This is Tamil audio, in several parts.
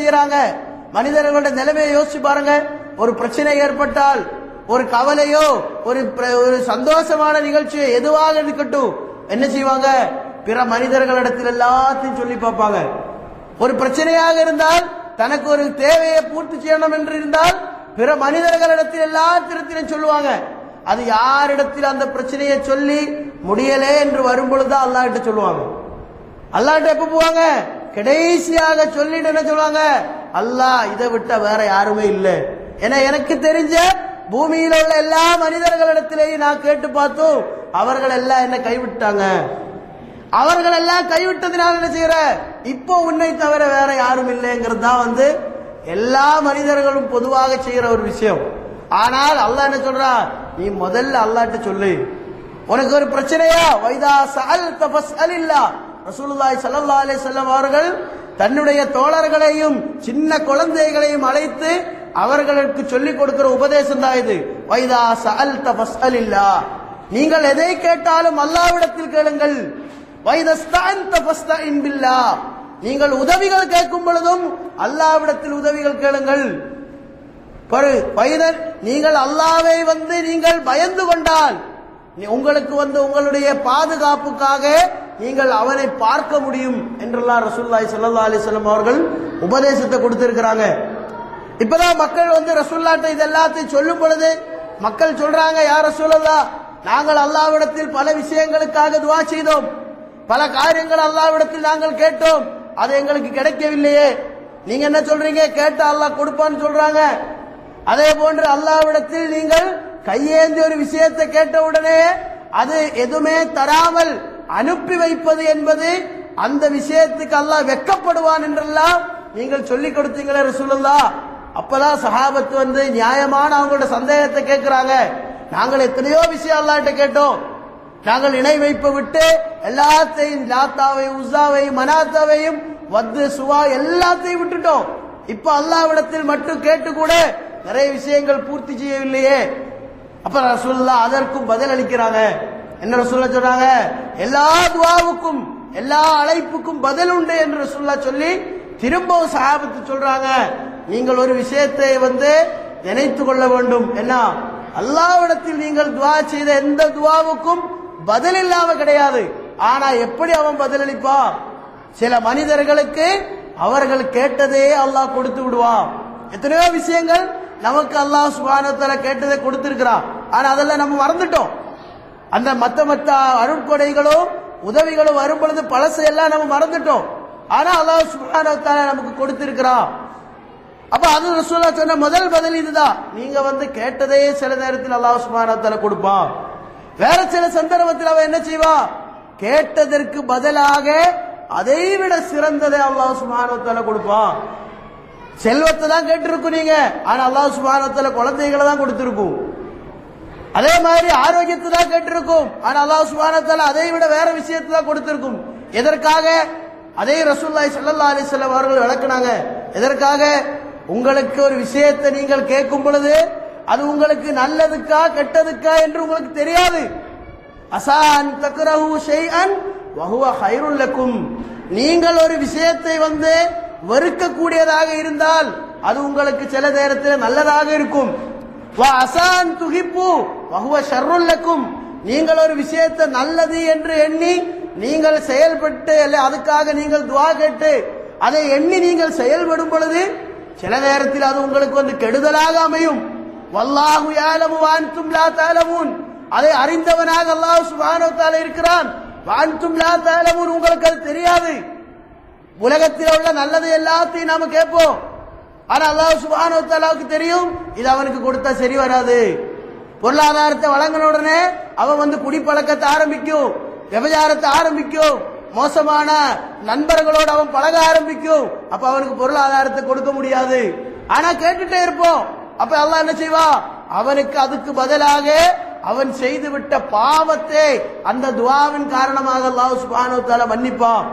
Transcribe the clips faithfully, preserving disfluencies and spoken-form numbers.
செய்யறாங்க. மனிதர்களோட நிலைமையை யோசிச்சு பாருங்க. ஒரு பிரச்சனை ஏற்பட்டால், ஒரு கவலையோ ஒரு ஒரு சந்தோஷமான நிகழ்ச்சியோ எதுவாக இருக்கட்டும், என்ன செய்வாங்க? பிற மனிதர்களிடத்தில் எல்லாத்தையும் சொல்லி பார்ப்பாங்க. ஒரு பிரச்சனையாக இருந்தால், தனக்கு ஒரு தேவையை பூர்த்தி செய்யணும் என்று இருந்தால், பிற மனிதர்களிடத்தில் எல்லாத்திடத்திலும் சொல்லுவாங்க. அது யாரிடத்தில் அந்த பிரச்சனையை சொல்லி முடியலே என்று வரும்பொழுது அல்லாஹ் கிட்ட சொல்லுவாங்க. அல்லாஹ் கிட்ட எப்ப போவாங்க? கடைசியாக சொல்லிட்டு என்ன சொல்லுவாங்க? அல்லாஹ் இதை விட்ட வேற யாருமே இல்லை. ஏன்னா எனக்கு தெரிஞ்ச பூமியில உள்ள எல்லா மனிதர்களிடத்திலேயும் நான் கேட்டு பார்த்தோம், அவர்கள் எல்லாம் என்ன கைவிட்டாங்க. அவர்கள் எல்லாம் கைவிட்டதுனால என்ன செய்யற, இப்போ உன்னை தவிர வேற யாரும் இல்லைங்கிறது தான் வந்து எல்லா மனிதர்களும் பொதுவாக செய்யற ஒரு விஷயம். ஆனால் அல்லாஹ் என்ன சொல்றா, நீ முதல்ல அல்லாஹ்ட்ட சொல்லு. உனக்கு ஒரு பிரச்சனையா, வைதா சஅல்த ஃபஸ்அலில்லா. ரசூலுல்லாஹி ஸல்லல்லாஹு அலைஹி வஸல்லம் அவர்கள் தன்னுடைய தோழர்களையும் சின்ன குழந்தைகளையும் அழைத்து அவர்களுக்கு சொல்லிக் கொடுக்கிற உபதேசம் தான் இது. வைதா சஅல்த ஃபஸ்அலில்லா, நீங்கள் எதை கேட்டாலும் அல்லாஹ்விடத்தில் கேளுங்கள். வைதா ஸ்தஅன்த ஃபஸ்தஇன் பில்லாஹ், நீங்கள் உதவிகள் கேட்கும் பொழுதும் அல்லாஹ்விடத்தில் உதவிகள் கேளுங்கள். நீங்கள் அல்லாஹ்வை வந்து நீங்கள் பயந்து கொண்டால் உங்களுக்கு வந்து உங்களுடைய பாதுகாப்புக்காக நீங்கள் அவனை பார்க்க முடியும் என்றெல்லாம் ரசூலுல்லாஹி ஸல்லல்லாஹு அலைஹி வஸல்லம் அவர்கள் உபதேசத்தை கொடுத்திருக்கிறாங்க. இப்பதான் மக்கள் வந்து ரசூலுல்லாஹ்ட்ட இதெல்லாத்தையும் சொல்லும் பொழுது மக்கள் சொல்றாங்க, யா ரசூலல்லாஹ், நாங்கள் அல்லாஹ்விடத்தில் பல விஷயங்களுக்காக துஆ செய்தோம், பல காரியங்கள் அல்லாஹ்விடத்தில் நாங்கள் கேட்டோம், அது எங்களுக்கு கிடைக்கவில்லையே. நீங்க என்ன சொல்றீங்க? கேட்டா அல்லாஹ் கொடுப்பான்னு சொல்றாங்க. அதே போன்று அல்லாஹ்விடத்தில் நீங்கள் கையேந்தி ஒரு விஷயத்தை கேட்டவுடனே அது எதுவுமே தராமல் அனுப்பி வைப்பது என்பது அந்த விஷயத்துக்கு அல்லாஹ் வெட்கப்படுவான் என்றெல்லாம் நீங்கள் சொல்லிக் கொடுத்தீங்களே ரசூலுல்லாஹ். அப்பதான் சஹாபத்து வந்து நியாயமான அவங்களோட சந்தேகத்தை கேட்கிறாங்க. நாங்கள் எத்தனையோ விஷயம் அல்லாஹ்ட்ட கேட்டோம், நாங்கள் இணை வைப்பு விட்டு எல்லாத்தையும் லாத்தாவையும் உஸாவையும் மனாத்தாவையும் வந்து சுவா எல்லாத்தையும் விட்டுட்டோம். இப்ப அல்லாஹ்விடத்தில் மட்டும் கேட்டு கூட நிறைய விஷயங்கள் பூர்த்தி செய்யவில்லையே. அப்ப ரசூலுல்லாஹ் அதற்கும் பதில் அளிக்கிறாங்க. என்ன ரசூலுல்லாஹ் சொல்றாங்க? எல்லா துஆவுக்கும் எல்லா அழைப்புக்கும் பதில் உண்டு என்று ரசூலுல்லாஹ் சொல்லி திரும்பவும் சஹாபத்து சொல்றாங்க, நீங்கள் ஒரு விஷயத்தை வந்து நினைத்து கொள்ள வேண்டும். என்ன, அல்லாஹ்விடத்தில் நீங்கள் துஆ செய்த எந்த துஆவுக்கும் பதில் இல்லாம கிடையாது. ஆனா எப்படி அவன் பதில் அளிப்பான்? சில மனிதர்களுக்கு அவர்கள் கேட்டதே அல்லாஹ் கொடுத்து விடுவான். எத்தனையோ விஷயங்கள் நமக்கு அல்லாஹ் சுப்ஹானஹு வ தஆலா கேட்டதை கொடுத்திருக்கிறான். ஆனா அதெல்லாம் நம்ம மறந்துட்டோம். அந்த மத்த மத்த அருட்கொடைகளும் உதவிகளும் வரும் பொழுது பழசெல்லாம் நம்ம மறந்துட்டோம். ஆனா அல்லாஹ் சுப்ஹானஹு வ தஆலா நமக்கு கொடுத்திருக்கிறான். அப்ப அது ரசூலுல்லாஹ் சொன்ன முதல் பதில் இதுதான். நீங்க வந்து கேட்டதே சில நேரத்தில் அல்லாஹ் சுப்ஹானஹு வ தஆலா கொடுப்பான். வேற சில சந்தர்ப்பத்தில் அவன் என்ன செய்வா, கேட்டதற்கு பதிலாக அதைவிட சிறந்ததை அல்லாஹ் சுப்ஹானஹு வ தஆலா கொடுப்பான். செல்வத்தை தான் கேட்டிருக்கும் நீங்க, ஆனா அல்லாஹ் சுப்ஹானஹு வ தஆலா குழந்தைகளை தான் கொடுத்திருக்கும். அதே மாதிரி ஆரோக்கியத்தை தான் கேட்டிருக்கும், ஆனா அல்லாஹ் சுப்ஹானஹு வ தஆலா அதை விட வேற விஷயத்தை தான் கொடுத்திருக்கும். எதற்காக? அதே ரசூலுல்லாஹி ஸல்லல்லாஹு அலைஹி வஸல்லம் அவர்கள் விளக்குனாங்க. எதற்காக? உங்களுக்கு ஒரு விஷயத்தை நீங்கள் கேட்கும் பொழுது அது உங்களுக்கு நல்லதுக்கா கெட்டதுக்கா என்று உங்களுக்கு தெரியாது. அஸா அன் தக்ரஹு ஷைஅன் வ ஹுவ கைருல் லக்கும், நீங்கள் ஒரு விஷயத்தை வந்து வெறுக்கக்கூடியதாக இருந்தால் அது உங்களுக்கு சில நேரத்தில் நல்லதாக இருக்கும். நீங்கள் ஒரு விஷயத்தை நல்லது என்று எண்ணி நீங்கள் செயல்பட்டு அதுக்காக நீங்கள் துஆ கேட்டு அதை எண்ணி நீங்கள் செயல்படும் பொழுது சில நேரத்தில் அது உங்களுக்கு வந்து கெடுதலாக அமையும். வல்லாஹு யஅலமு வ அன்தும் லா தஅலமூன், அதை அறிந்தவனாக அல்லாஹ் சுப்ஹானஹு வ தஆலா இருக்கிறான். வ அன்தும் லா தஅலமூன், உங்களுக்கு அது தெரியாது. உலகத்தில் உள்ள நல்லது எல்லாத்தையும் நாம கேட்போம், ஆனா அல்லாஹ் சுப்ஹானஹு வ தஆலாவுக்கு தெரியும் இது அவனுக்கு கொடுத்தா சரி வராது. பொருளாதாரத்தை வழங்கின உடனே அவன் வந்து குடிப்பழக்கத்தை ஆரம்பிக்கும், விபச்சாரத்தை ஆரம்பிக்கும், மோசமான நண்பர்களோடு அவன் பழக ஆரம்பிக்கும். அப்ப அவனுக்கு பொருளாதாரத்தை கொடுக்க முடியாது. ஆனா கேட்டுட்டே இருப்போம். அப்ப அல்லாஹ் என்ன செய்வா? அவனுக்கு அதுக்கு பதிலாக அவன் செய்துவிட்ட பாவத்தை அந்த துஆவின் காரணமாக அல்லாஹ் சுப்ஹானஹு வ தஆலா மன்னிப்பான்.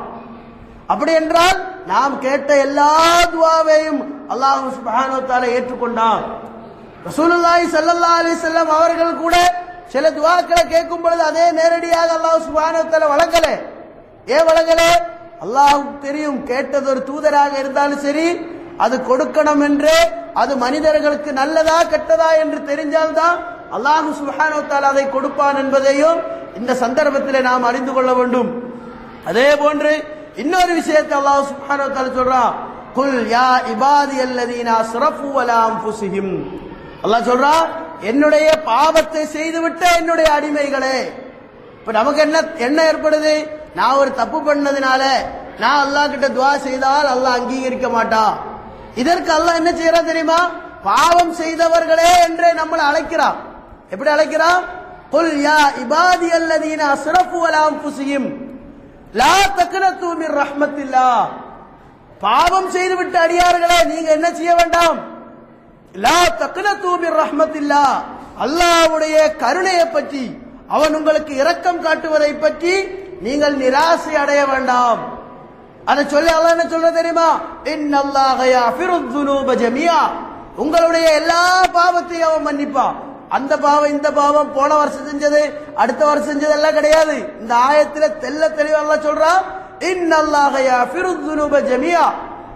அப்படி என்றால் நாம் கேட்ட எல்லா துஆவையும் அல்லாஹ் சுப்ஹானஹு வ தஆலா ஏற்றுக்கொண்டான். ரசூலுல்லாஹி ஸல்லல்லாஹு அலைஹி வஸல்லம் அவர்கள் கூட சில துஆக்களை கேட்கும் பொழுது அதே நேரடியாக அல்லாஹ் சுப்ஹானஹு வ தஆலா வழங்கலே. ஏன் வழங்கலே? அல்லாஹ்வுக்கு தெரியும், கேட்டது ஒரு தூதராக இருந்தாலும் சரி அது கொடுக்கணும் என்றே, அது மனிதர்களுக்கு நல்லதா கெட்டதா என்று தெரிஞ்சால்தான் அல்லாஹ் சுப்ஹானஹு வ தஆலா அதை கொடுப்பான் என்பதையும் இந்த சந்தர்ப்பத்திலே நாம் அறிந்து கொள்ள வேண்டும். அதே போன்று இன்னொரு விஷயத்தை அல்லாஹ் சுப்ஹானஹு வ தஆலா சொல்றான், குல் யா இபாதியல்லதீன அஸ்ரஃபு அலா அன்ஃபுஸிஹிம். அல்லாஹ் சொல்றான், என்னுடைய பாவத்தை செய்துவிட்ட என்னுடைய அடிமைகளே. இப்ப நமக்கு என்ன என்ன ஏற்படுது? நான் ஒரு தப்பு பண்ணதுனால நான் அல்லாஹ் கிட்ட துவா செய்தால் அல்லாஹ் அங்கீகரிக்க மாட்டான். இதற்கு அல்லாஹ் என்ன செய்யறா தெரியுமா? பாவம் செய்தவர்களே என்றே நம்மளை அழைக்கிறான். எப்படி அழைக்கிறான்? குல் யா இபாதியல்லதீன அஸ்ரஃபு அலா அன்ஃபுஸிஹிம் லா தக்னது மின் ரஹ்மத்தில்லாஹ். பாவம் செய்துவிட்ட அடியார்களே, நீங்க என்ன செய்ய வேண்டாம்? லா தக்னது மின் ரஹ்மத்தில்லாஹ், அல்லாஹ்வுடைய கருணையை பற்றி, அவன் உங்களுக்கு இரக்கம் காட்டுவதை பற்றி நீங்கள் நிராசை அடைய வேண்டாம். அதை சொல்லி அல்லாஹ் என்ன சொல்ற தெரியுமா? இன்னல்லாஹ யஃபிருத் துனூப ஜமீஆ. உங்களுடைய எல்லா பாவத்தையும் அவன் மன்னிப்பான். அந்த பாவம், இந்த பாவம், போன வருஷம் செஞ்சது, அடுத்த வருஷம் செஞ்சது எல்லாம் கிடையாது. இந்த ஆயத்துல தெல்ல தெளிவா அல்லாஹ் சொல்றான், இன்னல்லாஹ யஃபிருத் துனூப ஜமீஆ,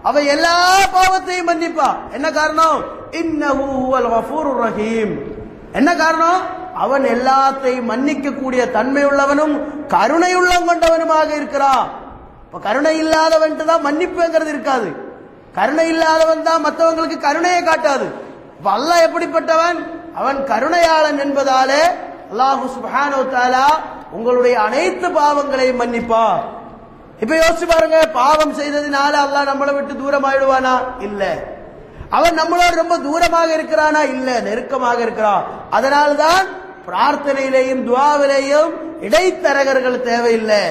அவன் எல்லா பாவத்தையும் மன்னிப்பான். என்ன காரணம்? இன்னஹு ஹுவல் கஃபூருர் ரஹீம். என்ன காரணம்? அவன் எல்லாத்தையும் மன்னிக்கக்கூடிய தன்மை உள்ளவனும் கருணை உள்ளம் கொண்டவனுமாக இருக்கிறான். இப்ப கருணை இல்லாதவன் தான் மன்னிப்புங்கிறது இருக்காது. கருணை இல்லாதவன் தான் மற்றவங்களுக்கு கருணையை காட்டாது. இப்ப அல்லாஹ் எப்படிப்பட்டவன்? அவன் கருணையாளன் என்பதாலே அல்லாஹ் சுப்ஹானஹு வ தஆலா உங்களுடைய அனைத்து பாவங்களையும் மன்னிப்பா. இப்ப யோசிச்சு பாருங்க, பாவம் செய்ததுனால அல்லாஹ் நம்மளை விட்டு தூரம் ஆயிடுவானா? இல்ல. அவன் நம்மளோட ரொம்ப தூரமாக இருக்கிறானா? இல்ல, நெருக்கமாக இருக்கிறான். அதனால்தான் பிரார்த்தனையிலேயும் துவாவிலேயும் இடைத்தரகர்கள் தேவையில்லை.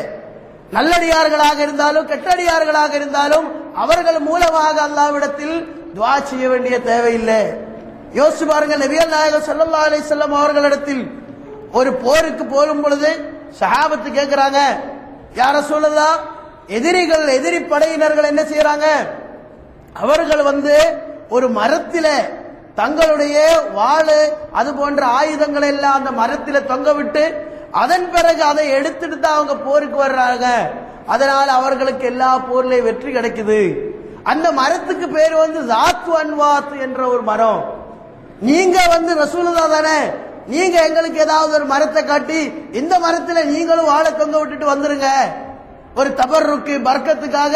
நல்லடியார்களாக இருந்தாலும் கெட்டடியார்களாக இருந்தாலும் அவர்கள் மூலமாக அல்லாஹ்விடத்தில் துவா செய்ய வேண்டிய தேவையில்லை. யோசிச்சு பாருங்க, நபிகள் நாயகம் ஸல்லல்லாஹு அலைஹி வஸல்லம் அவர்களிடத்தில் ஒரு போருக்கு போகும் பொழுது சஹாபத்து கேட்கிறாங்க, யா ரசூலல்லாஹ், எதிரிகள், எதிரி படையினர்கள் என்ன செய்யறாங்க? அவர்கள் வந்து ஒரு மரத்தில தங்களுடைய வாள் அது போன்ற ஆயுதங்களை எல்லாம் அந்த மரத்தில தொங்க விட்டு அதன் பிறகு அதை எடுத்துட்டு தான் அவங்க போருக்கு வர்றாங்க. அதனால அவர்களுக்கு எல்லா போர்லயும் வெற்றி கிடைக்குது. அந்த மரத்துக்கு பேர் வந்து ஜாத்து அன்வாத் என்ற ஒரு மரம். நீங்க வந்து ரசூலுல்லா தானே, நீங்க எங்களுக்கு ஏதாவது ஒரு மரத்தை காட்டி இந்த மரத்துல நீங்களும் வாழை தொங்க விட்டுட்டு வந்துருங்க, ஒரு தபர்ருக்கு பர்க்கத்துக்காக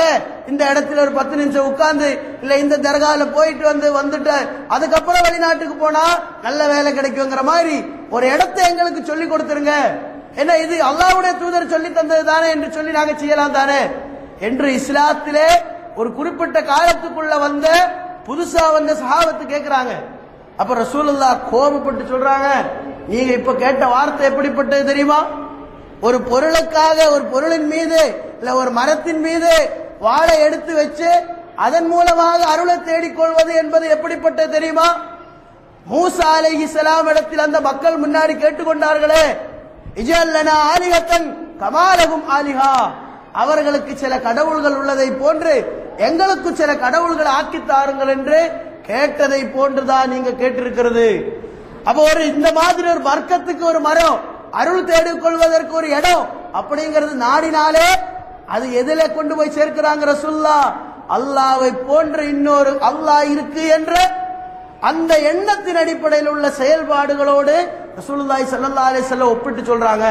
இந்த இடத்துல ஒரு பத்து நிமிஷம் உட்கார்ந்து, இல்ல இந்த தர்கால போயிட்டு வந்து வந்துட்டு அதுக்கப்புறம் வெளிநாட்டுக்கு போனா நல்ல வேலை கிடைக்குங்கிற மாதிரி ஒரு இடத்தை எங்களுக்கு சொல்லி கொடுத்துருங்க. ஏன்னா இது அல்லாஹ்வுடைய தூதர் சொல்லி தந்தது தானே என்று சொல்லி நாங்க செய்யலாம் தானே என்று இஸ்லாத்திலே ஒரு குறிப்பிட்ட காலத்துக்குள்ள வந்த புதுசா வந்த சஹாபத்து கேட்கிறாங்க. அப்ப ரசூலுல்லா கோபப்பட்டு சொல்றாங்க, நீங்க இப்ப கேட்ட வார்த்தை எப்படிப்பட்டது தெரியுமா? ஒரு பொருளுக்காக, ஒரு பொருளின் மீது இல்ல ஒரு மரத்தின் மீது வாழை எடுத்து வச்சு அதன் மூலமாக அருளை தேடிக்கொள்வது என்பது எப்படிப்பட்டது தெரியுமா? மூசா அலைஹிஸ்ஸலாம் இடத்தில் அந்த மக்கள் முன்னாடி கேட்டுக்கொண்டார்களே, இஜல் லனா ஆலிஹத்தன் கமா லஹும் ஆலிஹா, அவர்களுக்கு சில கடவுள்கள் உள்ளதை போன்று எங்களுக்கு சில கடவுள்கள் ஆக்கி தாருங்கள் என்று கேட்டதை போன்றுதான் நீங்க கேட்டிருக்கிறது. அப்போ ஒரு இந்த மாதிரி ஒரு வர்க்கத்துக்கு ஒரு மரம், அருள் தேடிக் கொள்வதற்கு ஒரு இடம் அப்படிங்கிறது நாடினாலே அது எதில கொண்டு போய் சேர்க்கிறாங்க ரசூலுல்லா? அல்லாஹ்வை போன்ற இன்னொரு அல்லாஹ் இருக்கு என்ற அந்த எண்ணத்தின் அடிப்படையில் உள்ள செயல்பாடுகளோடு ரசூலுல்லாஹி ஸல்லல்லாஹு அலைஹி வஸல்லம் ஒப்பிட்டு சொல்றாங்க.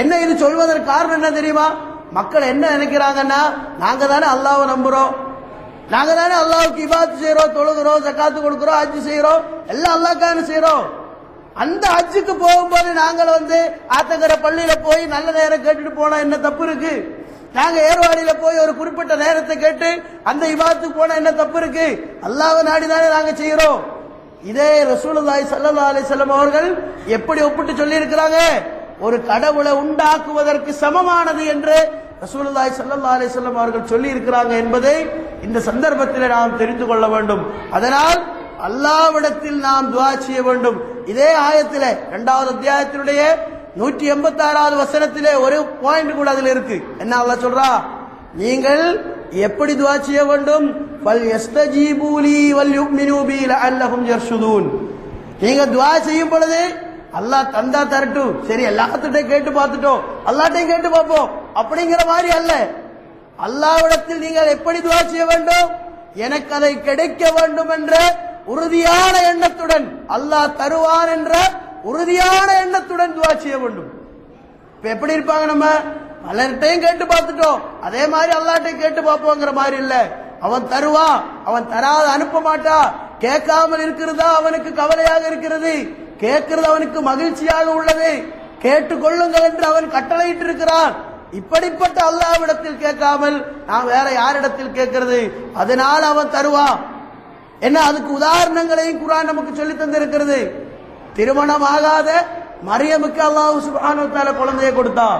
என்ன இது சொல்வதற்கு காரணம் என்ன தெரியுமா? மக்கள் என்ன நினைக்கிறாங்கன்னா, நாங்க தானே அல்லாஹ்வை நம்புறோம், நாங்க தானே அல்லாஹ்வுக்கு இபாத் செய்யறோம், தொழுகிறோம், ஜக்காத்து கொடுக்கிறோம், ஹஜ் செய்யறோம், எல்லாம் அல்லாஹ்க்காக செய்யறோம். அந்த ஹஜ்ஜுக்கு போகும்போது நாங்கள் வந்து ஆத்தங்கர பள்ளியில போய் நல்ல நேரம் கேட்டுட்டு போனா என்ன தப்பு இருக்கு? நாங்க ஏர்வாடியில போய் ஒரு குறிப்பிட்ட நேரத்தை கேட்டு அந்த இபாத்துக்கு போனா என்ன தப்பு இருக்கு? அல்லாஹ்வை நாடிதானே நாங்க செய்யறோம். இதே ரசூலுல்லாஹி ஸல்லல்லாஹு அலைஹி வஸல்லம் அவர்கள் எப்படி ஒப்பிட்டு சொல்லி இருக்கிறாங்க? ஒரு கடவுளை உண்டாக்குவதற்கு சமமானது என்று ரசூலுல்லாஹி ஸல்லல்லாஹு அலைஹி வஸல்லம் அவர்கள் சொல்லி இருக்கிறாங்க என்பதை இந்த சந்தர்ப்பத்தில் நாம் தெரிந்து கொள்ள வேண்டும். அதனால் அல்லாஹ்விடத்தில் நாம் துஆ செய்ய வேண்டும். இதே ஆயத்திலே இரண்டாவது அத்தியாயத்தினுடைய நூற்றி எண்பத்தி ஆறாவது வசனத்திலே ஒரு பாயிண்ட் கூட அதில் இருக்கு. என்ன அல்லாஹ் சொல்றா? நீங்கள் எப்படி துஆ செய்ய வேண்டும்? ஃபல்யஸ்தஜீபு லீ வல்யுமினு பீ லஅல்லஹும் யர்ஷுதூன். நீங்க துஆ செய்யும் பொழுது அல்லாஹ் தந்தா தரட்டும், சரி எல்லாத்தையும் கேட்டு பார்த்துட்டோம், அல்லாஹ்ட்டையும் கேட்டு பார்ப்போம் அப்படிங்கிற மாதிரி அல்ல. அல்லாஹ்விடத்தில் நீங்கள் எப்படி துஆ செய்ய வேண்டும்? எனக்கு அதை கிடைக்க வேண்டும் என்ற உறுதியான எண்ணத்துடன், அல்லாஹ் தருவான் என்ற உறுதியான எண்ணத்துடன் துஆ செய்ய வேண்டும். இப்ப எப்படி இருப்பாங்க? நம்ம பலர்கிட்டையும் கேட்டு பார்த்துட்டோம், அதே மாதிரி அல்லாஹ்ட்டையும் கேட்டு பார்ப்போங்கிற மாதிரி இல்ல. அவன் தருவா, அவன் தராத அனுப்ப மாட்டா. கேட்காமல் இருக்கிறதா அவனுக்கு கவலையாக இருக்கிறது, கேட்கிறது அவனுக்கு மகிழ்ச்சியாக உள்ளது. கேட்டுக்கொள்ளுங்கள் என்று அவன் கட்டளையிட்டு இருக்கிறான். இப்படிப்பட்ட அல்லாஹ்விடத்தில் கேட்காமல் நான் வேற யாரிடத்தில் கேட்கிறது? அதனால அவன் தருவா. என்ன, அதுக்கு உதாரணங்களையும் குர்ஆன் நமக்கு சொல்லி தந்திருக்கிறது. திருமணம் ஆகாத மரியமுக்கு அல்லாஹ் சுப்ஹானஹு வ தஆலா குழந்தையை கொடுத்தான்.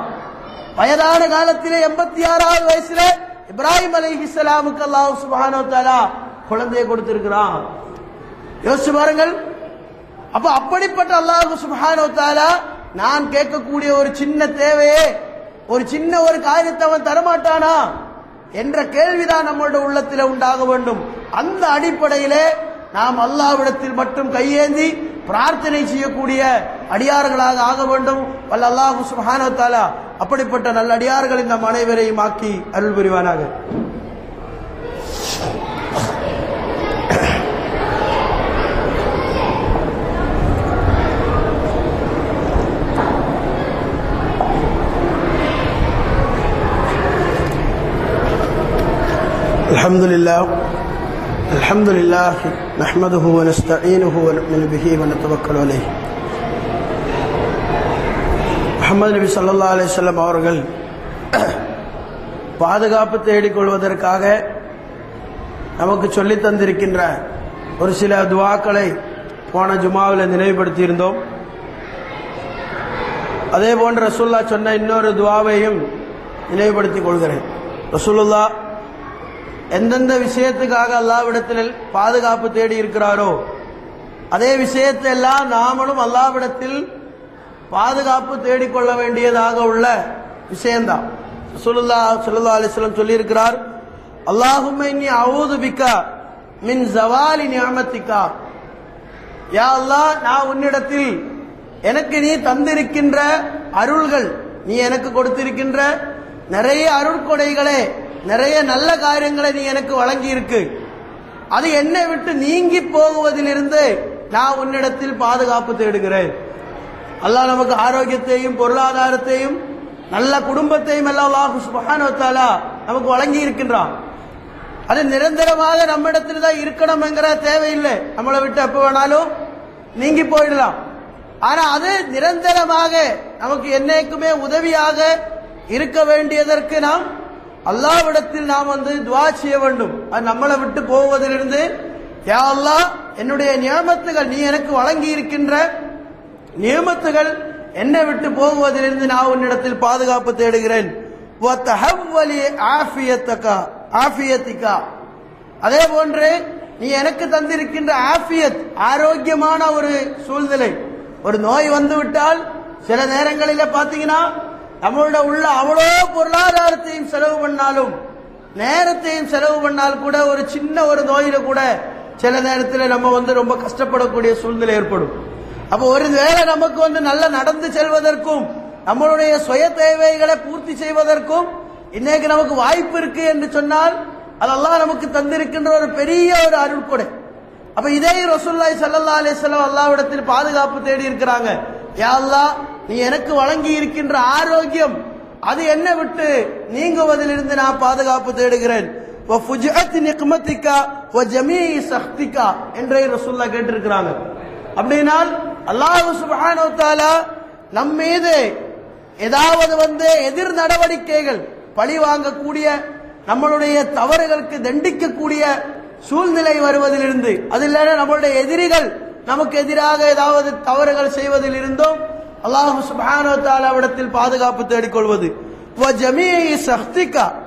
வயதான காலத்திலே எண்பத்தி ஆறாவது வயசுல இப்ராஹிம் அலைஹிஸ்ஸலாமுக்கு அல்லாஹ் சுப்ஹானஹு வ தஆலா குழந்தையை கொடுத்திருக்கிறான். யோசிச்சு பாருங்கள். அப்ப அப்படிப்பட்ட அல்லாஹ் சுப்ஹானஹு வ தஆலா நான் கேட்கக்கூடிய ஒரு சின்ன தேவையே, ஒரு சின்ன ஒரு காரியத்தை அவன் தரமாட்டானா என்ற கேள்விதான் நம்மளோட உள்ளத்தில் உண்டாக வேண்டும். அந்த அடிப்படையிலே நாம் அல்லாஹ்விடத்தில் மட்டும் கையேந்தி பிரார்த்தனை செய்யக்கூடிய அடியார்களாக ஆக வேண்டும். வல்ல அல்லாஹ் சுப்ஹானஹு வ தஆலா அப்படிப்பட்ட நல்ல அடியார்களின் நம் அனைவரையும் ஆக்கி அருள் புரிவானாக. الحمد لله الحمد لله نحمده ونستعينه ونؤمن به ونتوكل عليه. முஹம்மது நபி ஸல்லல்லாஹு அலைஹி வஸல்லம் அவர்கள் பாதுகாப்பு தேடிக்கொள்வதற்காக நமக்கு சொல்லி தந்திருக்கின்ற ஒரு சில துஆக்களை போன ஜுமாவில் நினைவுபடுத்தியிருந்தோம். அதே போன்று ரசூலுல்லாஹ் சொன்ன இன்னொரு துஆவையும் நினைவுபடுத்திக் கொள்கிறேன். ரசூலுல்லாஹ் எந்தெந்த விஷயத்துக்காக அல்லாஹ்விடத்தில் பாதுகாப்பு தேடி இருக்கிறாரோ அதே விஷயத்தை எல்லாம் நாமளும் அல்லாஹ்விடத்தில் பாதுகாப்பு தேடிக்கொள்ள வேண்டியதாக உள்ள விஷயம்தான். ரசூலுல்லாஹ் ஸல்லல்லாஹு அலைஹி வஸல்லம் சொல்லி இருக்கிறார், அல்லாஹும்ம இன்னி அஊது பிக மின் ஸவாலி நிஅமத்திக. யா அல்லாஹ், நான் உன்னிடத்தில் எனக்கு நீ தந்திருக்கின்ற அருள்கள், நீ எனக்கு கொடுத்திருக்கின்ற நிறைய அருள்கொடைகளே, நிறைய நல்ல காரியங்களை நீ எனக்கு வழங்கி இருக்கு, அது என்னை விட்டு நீங்கி போகுவதிலிருந்து நான் உன்னிடத்தில் பாதுகாப்பு தேடுகிறேன். அல்லாஹ் நமக்கு ஆரோக்கியத்தையும் பொருளாதாரத்தையும் நல்ல குடும்பத்தையும் எல்லாம் அல்லாஹ் சுப்ஹானஹு வ தஆலா நமக்கு வழங்கி இருக்கின்றான். அது நிரந்தரமாக நம்மிடத்தில் தான் இருக்கணும்ங்கிற தேவையில்லை. நம்மளை விட்டு எப்போ வேணாலும் நீங்கி போயிடலாம். ஆனால் அது நிரந்தரமாக நமக்கு என்னைக்குமே உதவியாக இருக்க வேண்டியதற்கு நாம் அல்லாஹ்விடத்தில் நாம் வந்து துஆ செய்ய வேண்டும். அது நம்மளை விட்டு போவதிலிருந்து, யா அல்லாஹ், என்னுடைய நியமத்துகள், நீ எனக்கு வழங்கி இருக்கின்ற நியமத்துகள் என்னை விட்டு போகுவதிலிருந்து நான் உன்னிடத்தில் பாதுகாப்பு தேடுகிறேன். அதே போன்று நீ எனக்கு தந்திருக்கின்ற ஆஃபியத், ஆரோக்கியமான ஒரு சூழ்நிலை. ஒரு நோய் வந்துவிட்டால் சில நேரங்களில் பார்த்தீங்கன்னா நம்மளோட உள்ள அவ்வளோ பொருளாதாரத்தையும் செலவு பண்ணாலும் நேரத்தையும் செலவு பண்ணால் கூட ஒரு சின்ன ஒரு நோயில கூட சில நேரத்தில் நம்ம வந்து ரொம்ப கஷ்டப்படக்கூடிய சூழ்நிலை ஏற்படும். அப்போ ஒருவேளை நமக்கு வந்து நல்ல நடந்து செல்வதற்கும் நம்மளுடைய சுய தேவைகளை பூர்த்தி செய்வதற்கும் இன்னைக்கு நமக்கு வாய்ப்பு இருக்கு என்று சொன்னால் அதெல்லாம் நமக்கு தந்திருக்கின்ற ஒரு பெரிய ஒரு அருள்கொடை. அப்ப இதே ரசூலுல்லாஹி ஸல்லல்லாஹு அலைஹி வஸல்லம் அல்லாஹ்விடத்தில் பாதுகாப்பு தேடி இருக்கிறாங்க. யா அல்லாஹ், நீ எனக்கு வழங்கி இருக்கின்ற ஆரோக்கியம் அது என்னை விட்டு நீங்குவதிலிருந்து நான் பாதுகாப்பு தேடுகிறேன் என்று ரசூலுல்லாஹ் கேட்டிருக்கிறாங்க. அப்படினால் அல்லாஹ் சுப்ஹானஹு வ தஆலா நம் மீது ஏதாவது வந்து எதிர் நடவடிக்கைகள், பழி வாங்கக்கூடிய, நம்மளுடைய தவறுகளுக்கு தண்டிக்கக்கூடிய சூழ்நிலை வருவதிலிருந்து, அது இல்லைன்னா நம்மளுடைய எதிரிகள் நமக்கு எதிராக ஏதாவது தவறுகள் செய்வதில் இருந்தும் அல்லாஹ் சுப்ஹானஹு வ தஆலாவிடத்தில் பாதுகாப்பு தேடிக்கொள்வது.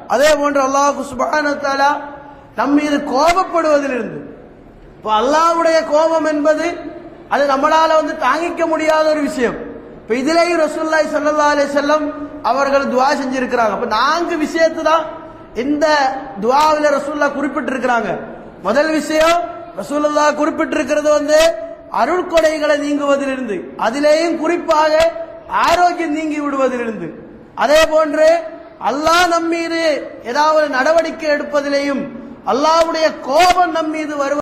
அதே போன்று அல்லாஹ் சுப்ஹானஹு வ தஆலா நம் மீது கோபப்படுவதிலிருந்து, இப்போ அல்லாஹ்வுடைய கோபம் என்பது அது நம்மளால வந்து தாங்கிக்க முடியாத ஒரு விஷயம். இப்ப இதுலயும் ரசூலுல்லாஹி ஸல்லல்லாஹு அலைஹி வஸல்லம் அவர்கள் துஆ செஞ்சிருக்கிறாங்க. அப்ப நான்கு விஷயத்தை தான் இந்த துஆவில ரசூலுல்லாஹ் குறிப்பிட்டிருக்கிறாங்க. முதல் விஷயம் ரசூலுல்லாஹ் குறிப்பிட்டிருக்கிறது வந்து அருள்கொடைகளை நீங்குவதிலிருந்து, அதிலேயும் குறிப்பாக ஆரோக்கியம் நீங்கி விடுவதிலிருந்து, அதே போன்று அல்லாஹ் நம்மீது ஏதாவது நடவடிக்கை எடுப்பதிலேயும் அல்லாஹ்வுடைய கோபம் நம்மீது வருவது